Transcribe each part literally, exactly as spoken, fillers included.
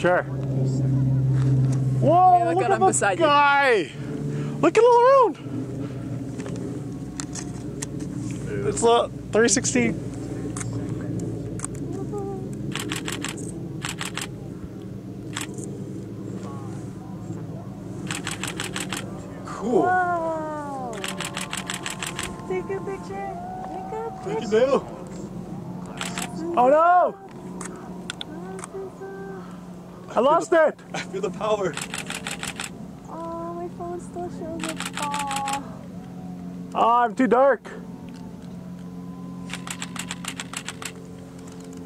Sure. Whoa, yeah, look, look at this guy. You. Look at all around. Dude. It's a three sixty. Cool. Wow. Take a picture. Take a picture. Thank you, Dale. Oh no! I, I lost the, it! I feel the power. Oh, my phone still shows it. Oh, oh I'm too dark.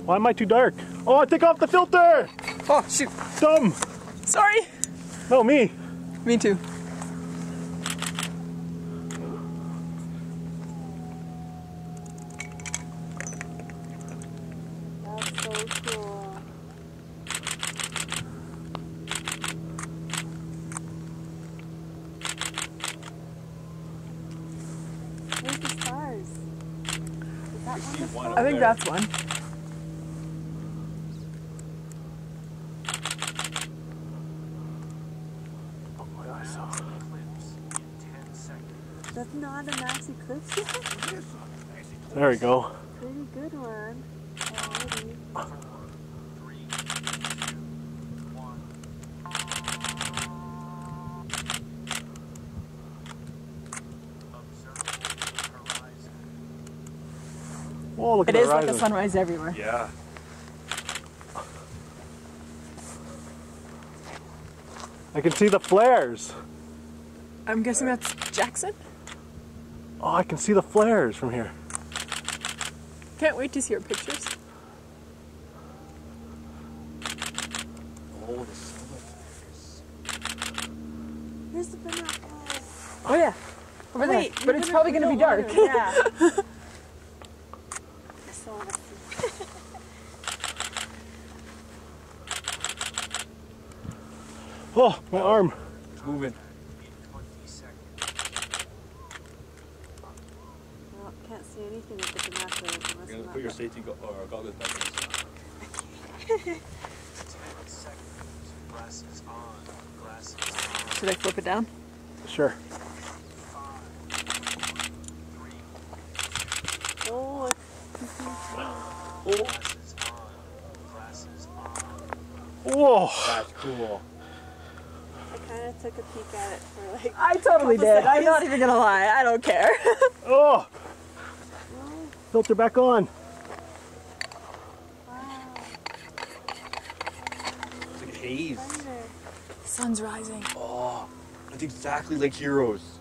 Why am I too dark? Oh, I took off the filter! Oh, shoot. Dumb. Sorry. No, me. Me too. I think that's one. Oh my God, I saw it. That's not a max eclipse yet? There we go. Pretty good one. Alrighty. Oh, look at it is like a sunrise everywhere. Yeah. I can see the flares. I'm guessing that's Jackson? Oh, I can see the flares from here. Can't wait to see your pictures. Oh, the flares. Here's the binoculars. Oh, yeah. Over oh, there. Wait, but it's probably going to be dark. Water. Yeah. Oh, my arm. It's moving. Well, can't see anything with the binoculars. You're going to put your safety go or goggles back in. Should I flip it down? Sure. Oh, oh. Whoa. That's cool. I took a peek at it for like I totally did. Seconds. I'm not even gonna lie. I don't care. Oh, filter back on. Wow. It's like haze. The sun's rising. Oh, it's exactly like Heroes.